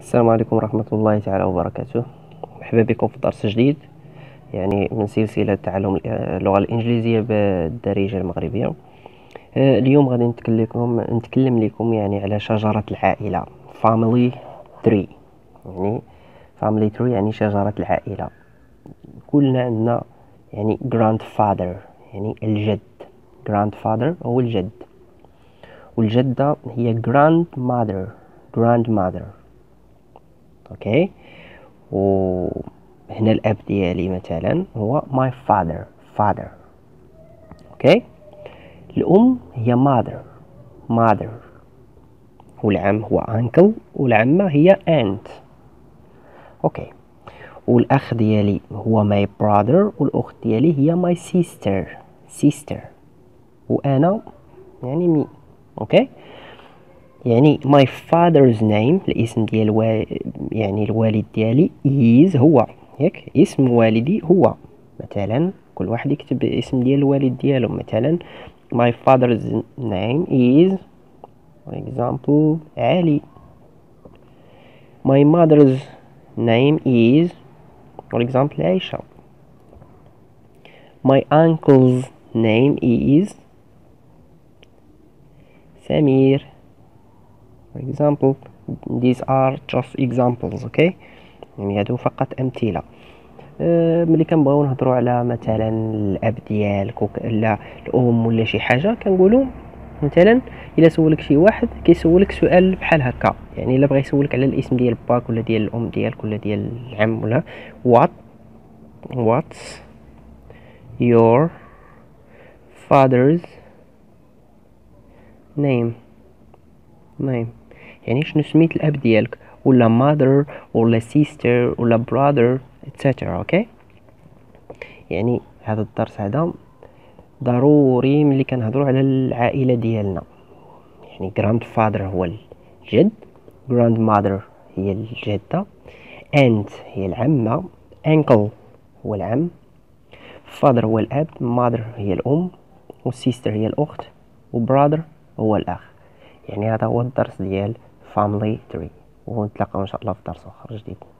السلام عليكم ورحمة الله تعالى وبركاته. مرحبا بكم في درس جديد يعني من سلسلة تعلم اللغة الإنجليزية بالدارجة المغربية. اليوم غادي نتكلم لكم يعني على شجرة العائلة family tree. يعني family tree يعني شجرة العائلة. كلنا عندنا يعني grandfather يعني الجد. grandfather هو الجد والجدة هي grandmother. اوكي وهنا الاب ديالي مثلا هو my father. اوكي الام هي mother والعم هو uncle والعمه هي aunt. اوكي والاخ ديالي هو my brother والاخت ديالي هي my sister وانا يعني مي. اوكي يعني my father's name الاسم ديال يعني الوالد ديالي is هو ياك اسم والدي هو. مثلا كل واحد يكتب اسم ديال الوالد ديالو. مثلا my father's name is for example علي. my mother's name is for example عائشة. my uncle's name is سمير. For example, these are just examples, okay؟ يعني هادو فقط أمثلة. ملي كنبغيو نهضرو على مثلا الأب ديالك ولا الأم ولا شي حاجة كنقولو مثلا إلا سولك شي واحد كيسولك سؤال بحال هكا. يعني إلا بغا يسولك على الاسم ديال باك ولا ديال الأم ديالك ولا ديال العم ولا what's your father's name؟ يعني شنو سميت الاب ديالك ولا mother ولا sister ولا brother etc. اوكي يعني هذا الدرس هذا ضروري ملي كنهضروا على العائله ديالنا. يعني grandfather هو الجد، grandmother هي الجده، aunt هي العمه، uncle هو العم، father هو الاب، mother هي الام، وsister هي الاخت، وbrother هو الاخ. يعني هذا هو الدرس ديال family tree ونتلاقاو ان شاء الله في درس اخر جديد.